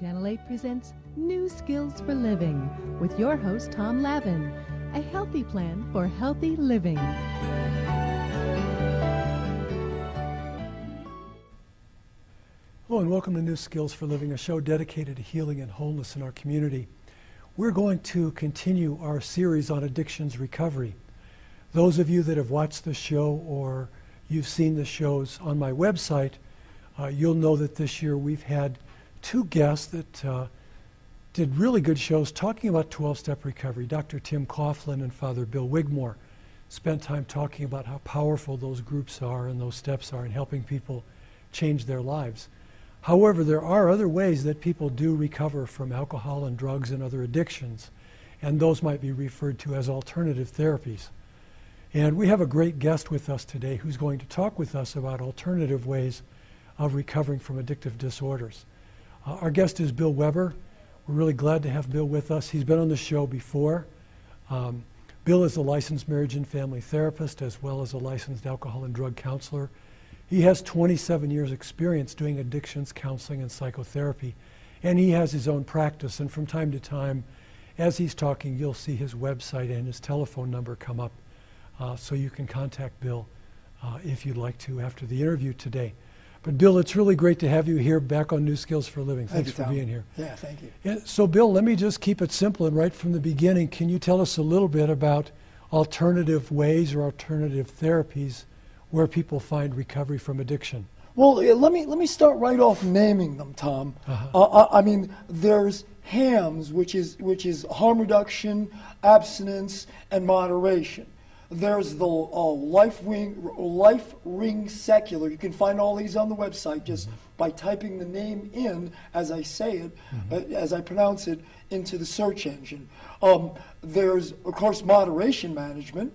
Ministries Channel 8 presents New Skills for Living with your host, Tom Lavin, a healthy plan for healthy living. Hello and welcome to New Skills for Living, a show dedicated to healing and wholeness in our community. We're going to continue our series on addictions recovery. Those of you that have watched the show or you've seen the shows on my website, you'll know that this year we've had two guests that did really good shows talking about 12-step recovery. Dr. Tim Coughlin and Father Bill Wigmore spent time talking about how powerful those groups are and those steps are in helping people change their lives. However, there are other ways that people do recover from alcohol and drugs and other addictions, and those might be referred to as alternative therapies. And we have a great guest with us today who's going to talk with us about alternative ways of recovering from addictive disorders. Our guest is Bill Weber. We're really glad to have Bill with us. He's been on the show before. Bill is a licensed marriage and family therapist as well as a licensed alcohol and drug counselor. He has 27 years experience doing addictions counseling and psychotherapy, and he has his own practice, and from time to time as he's talking you'll see his website and his telephone number come up. So you can contact Bill if you'd like to after the interview today. But Bill, it's really great to have you here back on New Skills for Living. Thanks for being here, Tom. Yeah, thank you. And so Bill, let me just keep it simple and right from the beginning. Can you tell us a little bit about alternative ways or alternative therapies where people find recovery from addiction? Well, let me start right off naming them, Tom. I mean, there's HAMS, which is harm reduction, abstinence, and moderation. There's the Life Ring Secular. You can find all these on the website just by typing the name in, as I say it, as I pronounce it, into the search engine. There's, of course, Moderation Management.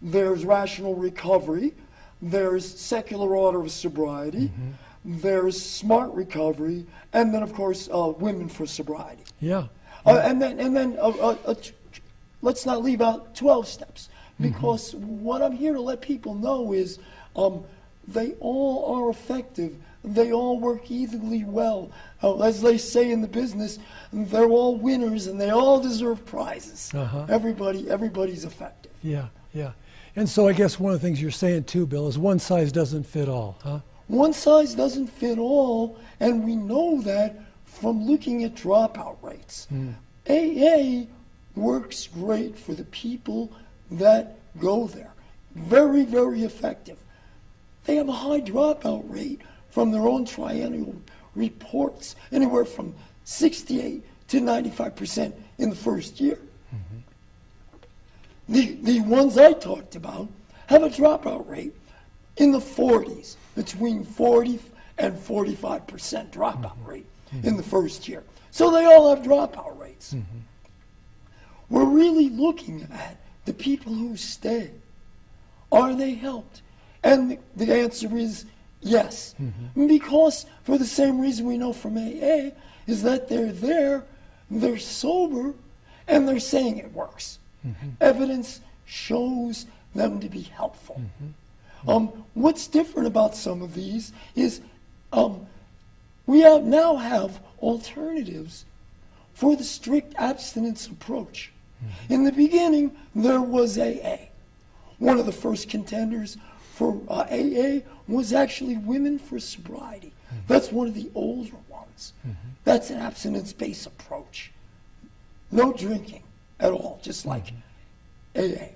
There's Rational Recovery. There's Secular Order of Sobriety. There's Smart Recovery. And then, of course, Women for Sobriety. Yeah. And then let's not leave out 12 steps. Because what I'm here to let people know is they all are effective. They all work equally well. As they say in the business, they're all winners and they all deserve prizes. Everybody's effective. Yeah, yeah. And so I guess one of the things you're saying too, Bill, is one size doesn't fit all, huh? One size doesn't fit all, and we know that from looking at dropout rates. AA works great for the people that go there. Very, very effective. They have a high dropout rate from their own triennial reports, anywhere from 68 to 95% in the first year. The ones I talked about have a dropout rate in the 40s, between 40 and 45% dropout rate in the first year. So they all have dropout rates. We're really looking at the people who stay. Are they helped? And the answer is yes. Because for the same reason we know from AA is that they're there, they're sober, and they're saying it works. Evidence shows them to be helpful. What's different about some of these is we now have alternatives for the strict abstinence approach. In the beginning, there was AA. One of the first contenders for AA was actually Women for Sobriety. That's one of the older ones. That's an abstinence-based approach. No drinking at all, just like AA.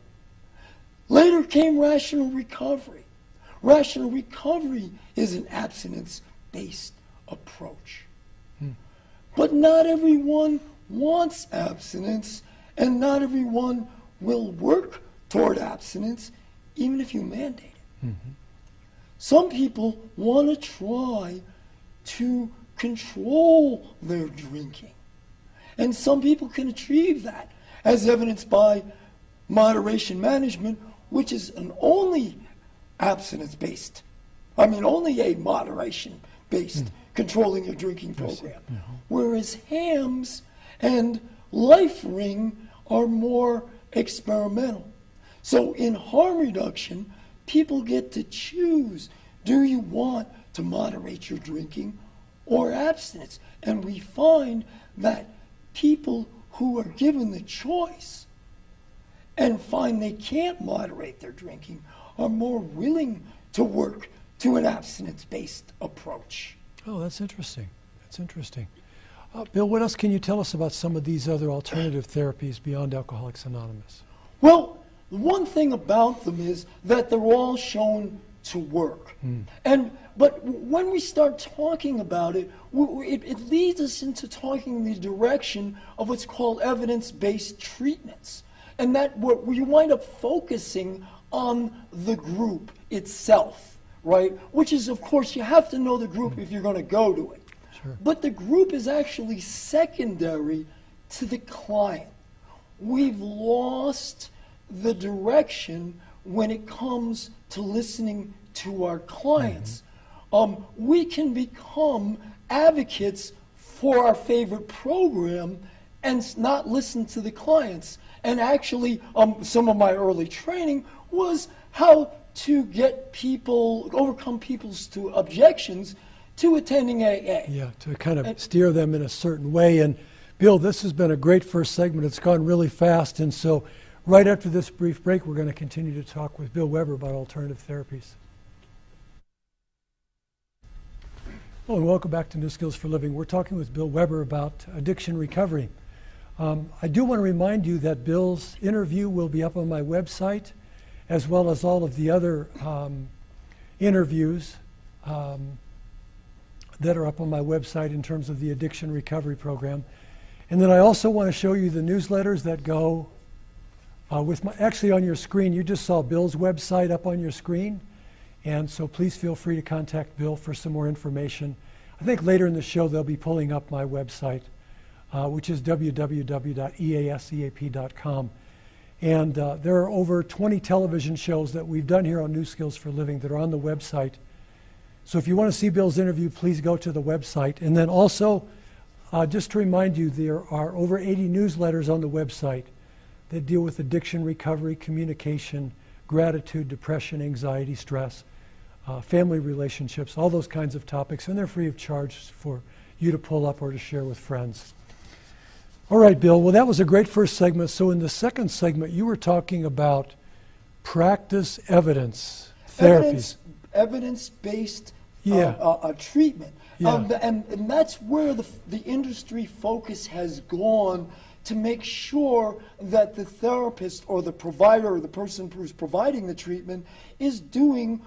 Later came Rational Recovery. Rational Recovery is an abstinence-based approach. But not everyone wants abstinence. And not everyone will work toward abstinence, even if you mandate it. Some people want to try to control their drinking. And some people can achieve that, as evidenced by Moderation Management, which is an only abstinence-based, I mean, only a moderation-based controlling your drinking program. Whereas HAMS and Life Ring are more experimental. So in harm reduction, people get to choose, do you want to moderate your drinking or abstinence. And we find that people who are given the choice and find they can't moderate their drinking are more willing to work to an abstinence-based approach. Oh, that's interesting. That's interesting. Bill, what else can you tell us about some of these other alternative therapies beyond Alcoholics Anonymous? Well, the one thing about them is that they're all shown to work. Mm. But when we start talking about it, it leads us into talking in the direction of what's called evidence-based treatments. And that we wind up focusing on the group itself, right? Which is, of course, you have to know the group if you're going to go to it. Sure. But the group is actually secondary to the client. We've lost the direction when it comes to listening to our clients. Mm-hmm. We can become advocates for our favorite program and not listen to the clients. And actually, some of my early training was how to get people, overcome people's objections to attending AA. Yeah, to kind of steer them in a certain way. And Bill, this has been a great first segment. It's gone really fast. And so right after this brief break, we're going to continue to talk with Bill Weber about alternative therapies. Well, and welcome back to New Skills for Living. We're talking with Bill Weber about addiction recovery. I do want to remind you that Bill's interview will be up on my website, as well as all of the other interviews that are up on my website in terms of the addiction recovery program. And then I also want to show you the newsletters that go with my, actually on your screen. You just saw Bill's website up on your screen. And so please feel free to contact Bill for some more information. I think later in the show they'll be pulling up my website, which is www.easeap.com. And there are over 20 television shows that we've done here on New Skills for Living that are on the website. So if you want to see Bill's interview, please go to the website. And then also, just to remind you, there are over 80 newsletters on the website that deal with addiction, recovery, communication, gratitude, depression, anxiety, stress, family relationships, all those kinds of topics. And they're free of charge for you to pull up or to share with friends. All right, Bill. Well, that was a great first segment. So in the second segment, you were talking about practice evidence therapies. Evidence-based treatment. Yeah. And that's where the industry focus has gone to make sure that the therapist or the provider or the person who's providing the treatment is doing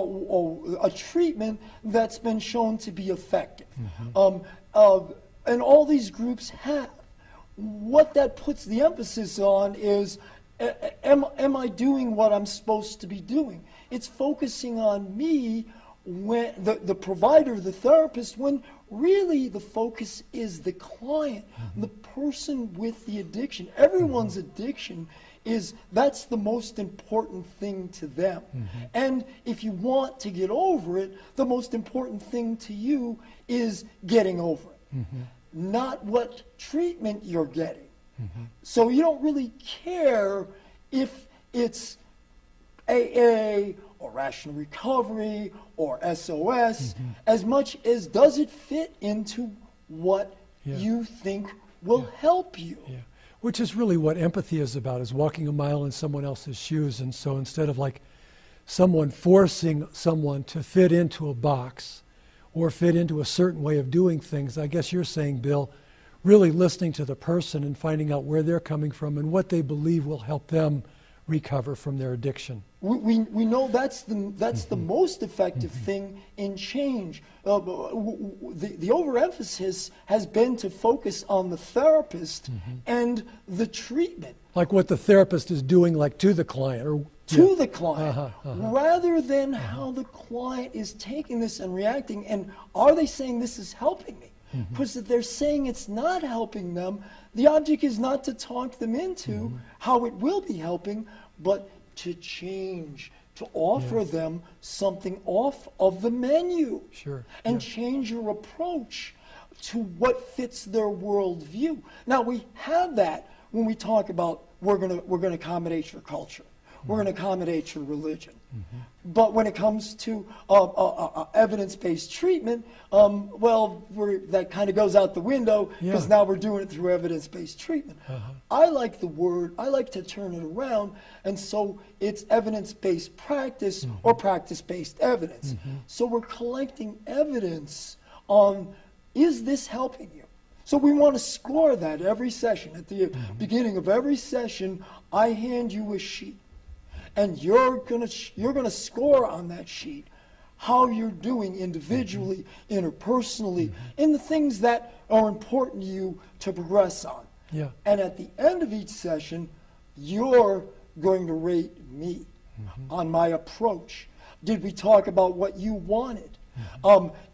a treatment that's been shown to be effective. Mm-hmm. And all these groups have. What that puts the emphasis on is, am I doing what I'm supposed to be doing? It's focusing on me, when the provider, the therapist, when really the focus is the client, mm-hmm. the person with the addiction. Everyone's mm-hmm. addiction is, that's the most important thing to them. Mm-hmm. And if you want to get over it, the most important thing to you is getting over it. Mm-hmm. Not what treatment you're getting. Mm-hmm. So you don't really care if it's AA or Rational Recovery or SOS, mm-hmm. as much as does it fit into what you think will help you. Yeah. Which is really what empathy is about, is walking a mile in someone else's shoes. And so instead of like someone forcing someone to fit into a box or fit into a certain way of doing things, I guess you're saying, Bill, really listening to the person and finding out where they're coming from and what they believe will help them recover from their addiction. We know that's mm-hmm. the most effective mm-hmm. thing in change. The overemphasis has been to focus on the therapist mm-hmm. and the treatment. Like what the therapist is doing, like to the client. Or to the client, uh-huh, uh-huh. rather than uh-huh. how the client is taking this and reacting. And are they saying this is helping me? Because mm-hmm. if they're saying it's not helping them, the object is not to talk them into mm-hmm. how it will be helping, but to change, to offer them something off of the menu. Sure. And change your approach to what fits their worldview. Now, we have that when we talk about we're going to accommodate your culture. we're going to accommodate your religion. But when it comes to evidence-based treatment, well, that kind of goes out the window because now we're doing it through evidence-based treatment. I like the word, I like to turn it around, and so it's evidence-based practice or practice-based evidence. So we're collecting evidence on, is this helping you? So we want to score that every session. At the beginning of every session, I hand you a sheet. And you're gonna score on that sheet how you're doing individually, interpersonally, in the things that are important to you to progress on. And at the end of each session, you're going to rate me on my approach. Did we talk about what you wanted?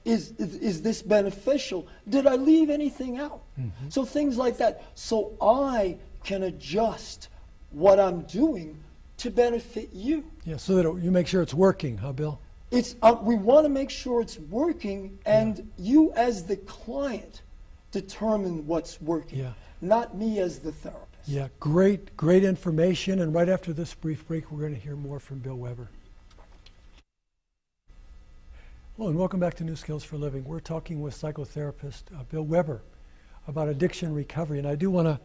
Is this beneficial? Did I leave anything out? So things like that. So I can adjust what I'm doing to benefit you. Yeah, so that you make sure it's working, huh, Bill? It's, we want to make sure it's working, and you as the client determine what's working, not me as the therapist. Yeah, great, great information. And right after this brief break, we're going to hear more from Bill Weber. Hello, and welcome back to New Skills for Living. We're talking with psychotherapist Bill Weber about addiction recovery, and I do want to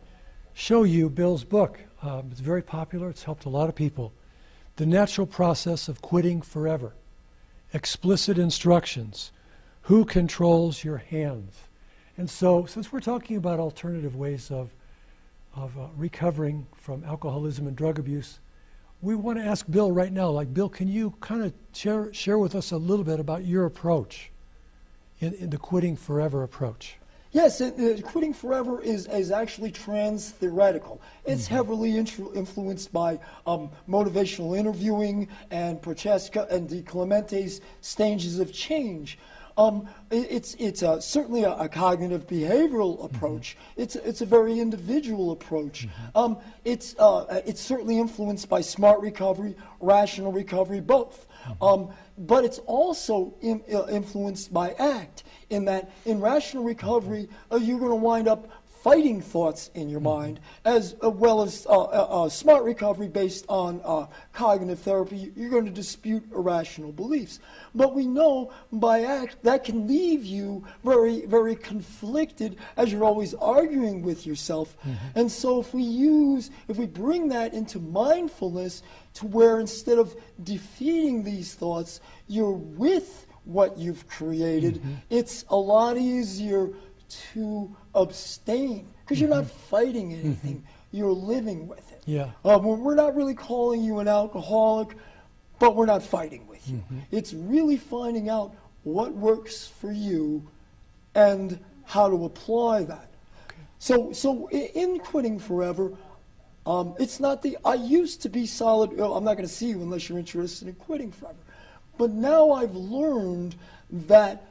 show you Bill's book. It's very popular. It's helped a lot of people. The Natural Process of Quitting Forever. Explicit Instructions. Who Controls Your Hands? And so, since we're talking about alternative ways of recovering from alcoholism and drug abuse, we want to ask Bill right now, like, Bill, can you kind of share with us a little bit about your approach in the Quitting Forever approach? Yes, Quitting Forever is actually trans-theoretical. It's heavily influenced by motivational interviewing and Prochaska and De Clemente's stages of change. It's certainly a cognitive behavioral approach. It's a very individual approach. It's certainly influenced by Smart Recovery, Rational Recovery, both. But it's also influenced by ACT, in that in Rational Recovery, you're going to wind up fighting thoughts in your mind, as well as Smart Recovery based on cognitive therapy. You're going to dispute irrational beliefs. But we know by ACT that can leave you very, very conflicted, as you're always arguing with yourself. And so if we bring that into mindfulness, to where instead of defeating these thoughts, you're with what you've created, it's a lot easier to abstain, because you're not fighting anything, you're living with it. We're not really calling you an alcoholic, but we're not fighting with you. It's really finding out what works for you and how to apply that. So in Quitting Forever, it's not the I used to be solid, I'm not going to see you unless you're interested in quitting forever. But now I've learned that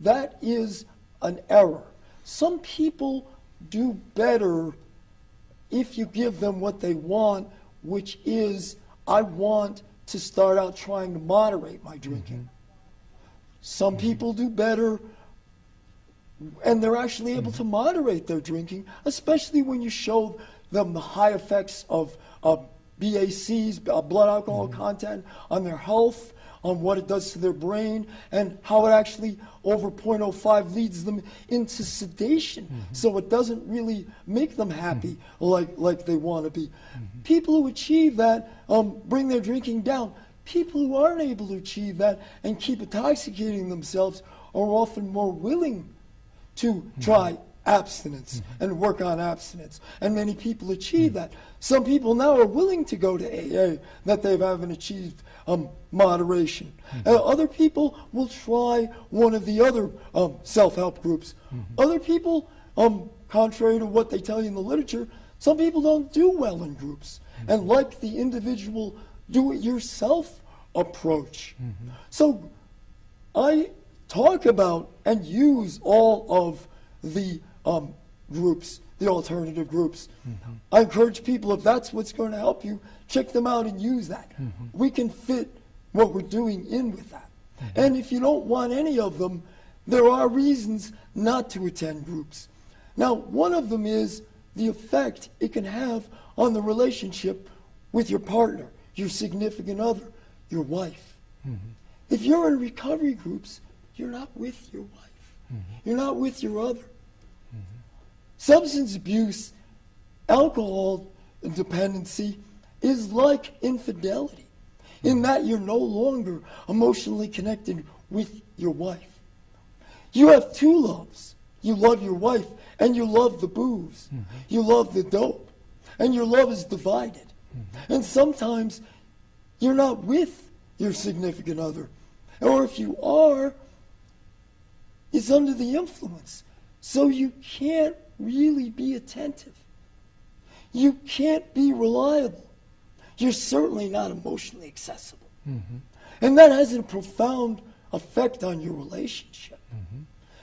that is an error. Some people do better if you give them what they want, which is, I want to start out trying to moderate my drinking. Some people do better, and they're actually able to moderate their drinking, especially when you show them the high effects of BACs, blood alcohol content, on their health, on what it does to their brain, and how it actually over 0.05 leads them into sedation. So it doesn't really make them happy like they want to be. People who achieve that bring their drinking down. People who aren't able to achieve that and keep intoxicating themselves are often more willing to try abstinence and work on abstinence. And many people achieve that. Some people now are willing to go to AA that they haven't achieved moderation. Other people will try one of the other self-help groups. Other people, contrary to what they tell you in the literature, some people don't do well in groups and like the individual do-it-yourself approach. So I talk about and use all of the groups, the alternative groups. I encourage people, if that's what's going to help you, check them out and use that. We can fit what we're doing in with that. And if you don't want any of them, there are reasons not to attend groups. Now, one of them is the effect it can have on the relationship with your partner, your significant other, your wife. Mm-hmm. If you're in recovery groups, you're not with your wife. Mm-hmm. You're not with your other. Mm-hmm. Substance abuse, alcohol dependency is like infidelity, mm-hmm. in that you're no longer emotionally connected with your wife. You have two loves. You love your wife, and you love the booze. Mm-hmm. You love the dope, and your love is divided. Mm-hmm. And sometimes you're not with your significant other. Or if you are, it's under the influence. So you can't really be attentive. You can't be reliable. You're certainly not emotionally accessible. Mm-hmm. And that has a profound effect on your relationship. Mm-hmm.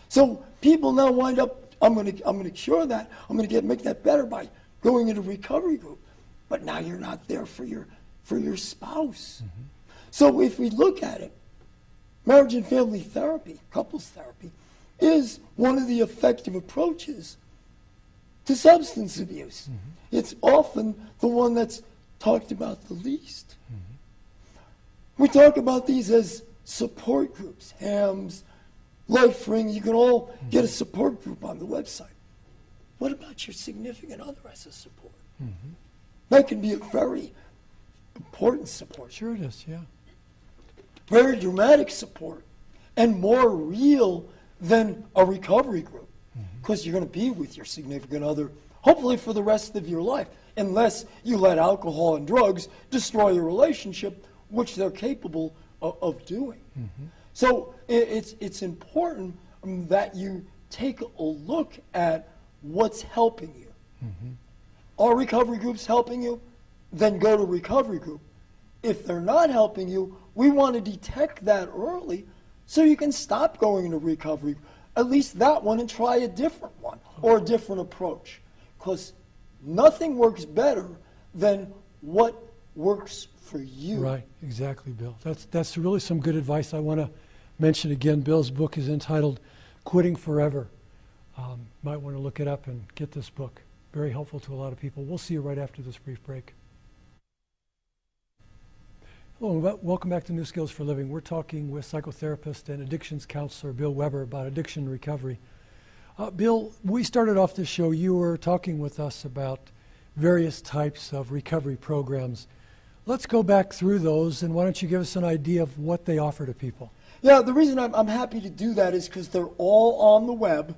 So people now wind up, I'm going to cure that. I'm going to make that better by going into recovery group. But now you're not there for your spouse. Mm-hmm. So if we look at it, marriage and family therapy, couples therapy, is one of the effective approaches to substance abuse. Mm-hmm. It's often the one that's talked about the least. Mm-hmm. We talk about these as support groups, HAMS, Life Ring. You can all mm-hmm. get a support group on the website. What about your significant other as a support? Mm-hmm. That can be a very important support. Sure it is, yeah. Very dramatic support and more real than a recovery group, because mm-hmm. you're going to be with your significant other hopefully for the rest of your life, unless you let alcohol and drugs destroy your relationship, which they're capable of doing. Mm-hmm. So it's important that you take a look at what's helping you. Mm-hmm. Are recovery groups helping you? Then go to recovery group. If they're not helping you, we want to detect that early so you can stop going into recovery, at least that one, and try a different one or a different approach. Because nothing works better than what works for you. Right, exactly, Bill. That's really some good advice. I want to mention again, Bill's book is entitled Quitting Forever. Might want to look it up and get this book. Very helpful to a lot of people. We'll see you right after this brief break. Hello, welcome back to New Skills for Living. We're talking with psychotherapist and addictions counselor Bill Weber about addiction recovery. Bill, we started off this show, you were talking with us about various types of recovery programs. Let's go back through those, and why don't you give us an idea of what they offer to people? Yeah, the reason I'm happy to do that is because they're all on the web.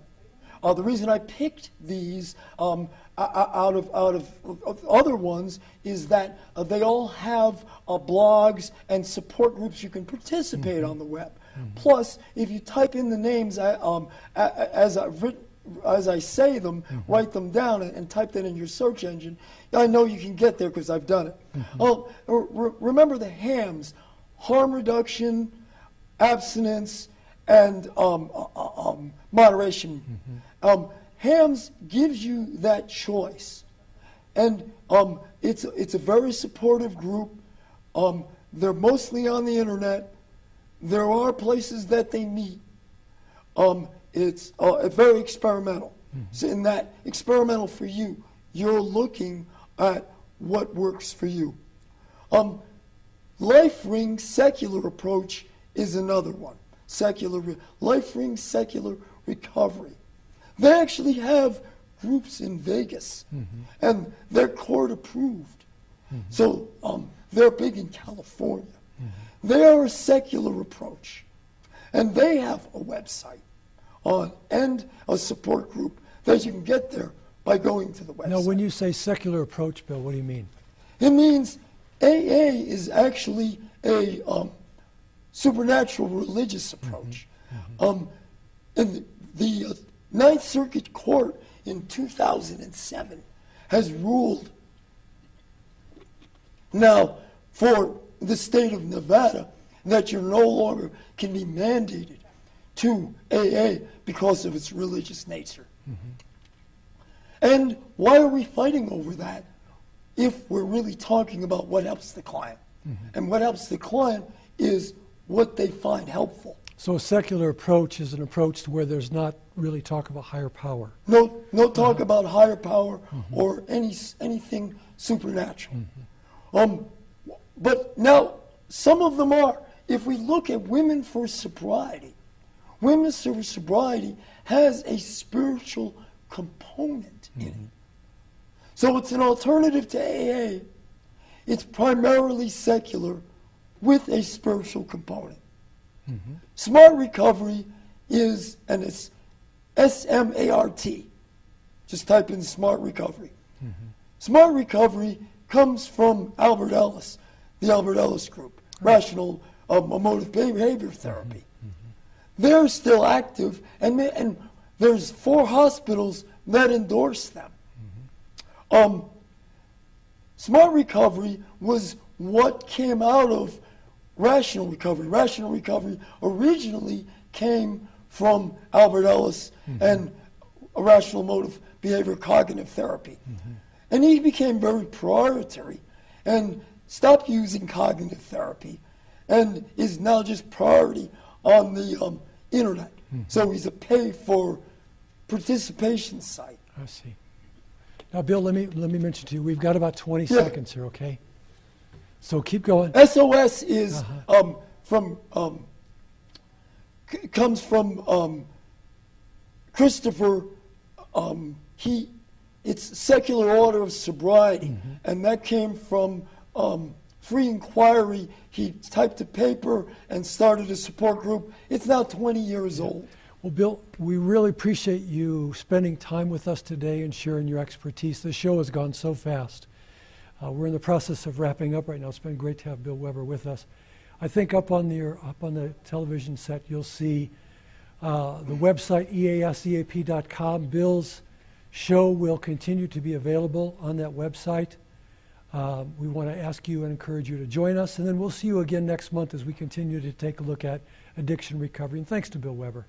The reason I picked these out of other ones is that they all have blogs and support groups you can participate mm-hmm. on the web. Mm-hmm. Plus, if you type in the names as I say them, mm-hmm. write them down and type that in your search engine, I know you can get there because I've done it. Mm-hmm. Remember the HAMS, harm reduction, abstinence, and moderation. Mm-hmm. HAMS gives you that choice, and it's a very supportive group. They're mostly on the internet. There are places that they meet. It's very experimental. Mm-hmm. So in that experimental for you, you're looking at what works for you. Life Ring secular approach is another one. Life Ring Secular Recovery. They actually have groups in Vegas, mm-hmm. and they're court approved. Mm-hmm. So they're big in California. Mm-hmm. They are a secular approach, and they have a website and a support group that you can get there by going to the website. Now, when you say secular approach, Bill, what do you mean? It means AA is actually a supernatural religious approach. Mm-hmm. Mm-hmm. And the Ninth Circuit Court in 2007 has ruled now for the state of Nevada that you no longer can be mandated to AA because of its religious nature. Mm-hmm. And why are we fighting over that if we're really talking about what helps the client? Mm-hmm. And what helps the client is what they find helpful. So a secular approach is an approach to where there's not really talk about higher power. No talk about higher power mm-hmm. or anything supernatural. Mm-hmm. But now, some of them are. If we look at Women for Sobriety, Women for Sobriety has a spiritual component in it. So it's an alternative to AA. It's primarily secular with a spiritual component. Smart Recovery is, and it's S-M-A-R-T. Just type in Smart Recovery. Smart Recovery comes from Albert Ellis, the Albert Ellis group, Rational Emotive Behavior Therapy. They're still active, and there's 4 hospitals that endorse them. Smart Recovery was what came out of Rational Recovery. Rational Recovery originally came from Albert Ellis and Rational Emotive Behavior Cognitive Therapy. And he became very prioritary and stopped using cognitive therapy and is now just priority on the internet. So he's a pay-for-participation site. I see. Now, Bill, let me mention to you, we've got about 20 seconds here, okay? So keep going. SOS is comes from Christopher. It's Secular Order of Sobriety, and that came from Free Inquiry. He typed a paper and started a support group. It's now 20 years old. Well, Bill, we really appreciate you spending time with us today and sharing your expertise. The show has gone so fast. We're in the process of wrapping up right now. It's been great to have Bill Weber with us. I think up on the television set, you'll see the website EASEAP.com. Bill's show will continue to be available on that website. We want to ask you and encourage you to join us, and then we'll see you again next month as we continue to take a look at addiction recovery. And thanks to Bill Weber.